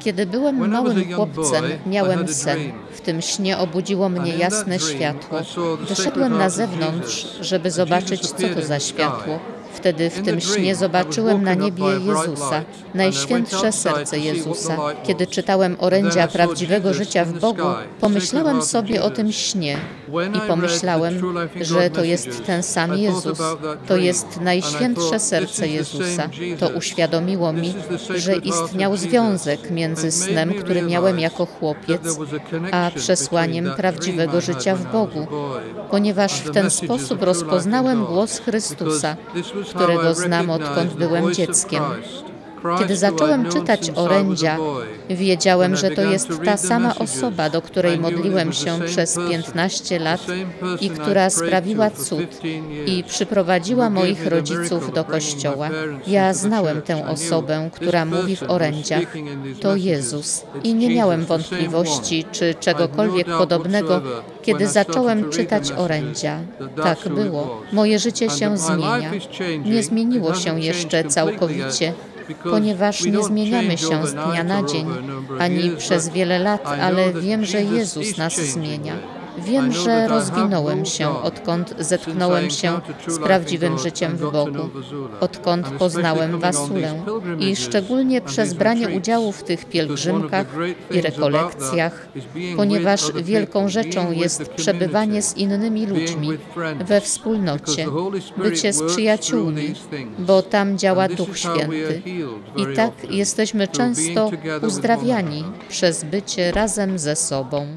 Kiedy byłem małym chłopcem, miałem sen. W tym śnie obudziło mnie jasne światło. Wyszedłem na zewnątrz, żeby zobaczyć, co to za światło. Wtedy w tym śnie zobaczyłem na niebie Jezusa, Najświętsze Serce Jezusa. Kiedy czytałem orędzia prawdziwego życia w Bogu, pomyślałem sobie o tym śnie i pomyślałem, że to jest ten sam Jezus, to jest Najświętsze Serce Jezusa. To uświadomiło mi, że istniał związek między snem, który miałem jako chłopiec, a przesłaniem prawdziwego życia w Bogu, ponieważ w ten sposób rozpoznałem głos Chrystusa, którego znam, odkąd byłem dzieckiem. Kiedy zacząłem czytać orędzia, wiedziałem, że to jest ta sama osoba, do której modliłem się przez 15 lat i która sprawiła cud i przyprowadziła moich rodziców do Kościoła. Ja znałem tę osobę, która mówi w orędziach. To Jezus. I nie miałem wątpliwości czy czegokolwiek podobnego, kiedy zacząłem czytać orędzia. Tak było. Moje życie się zmienia. Nie zmieniło się jeszcze całkowicie, ponieważ nie zmieniamy się z dnia na dzień, ani przez wiele lat, ale wiem, że Jezus nas zmienia. Wiem, że rozwinąłem się, odkąd zetknąłem się z prawdziwym życiem w Bogu, odkąd poznałem Wassulę i szczególnie przez branie udziału w tych pielgrzymkach i rekolekcjach, ponieważ wielką rzeczą jest przebywanie z innymi ludźmi, we wspólnocie, bycie z przyjaciółmi, bo tam działa Duch Święty. I tak jesteśmy często uzdrawiani przez bycie razem ze sobą.